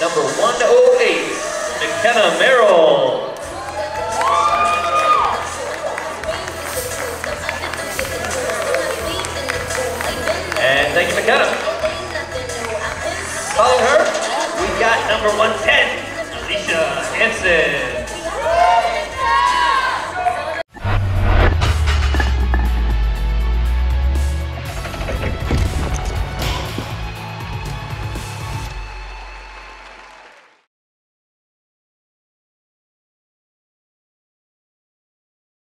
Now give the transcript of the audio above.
number 108, McKenna Merrill. And thank you, McKenna. Following her, we got number 110, Alicia Hansen.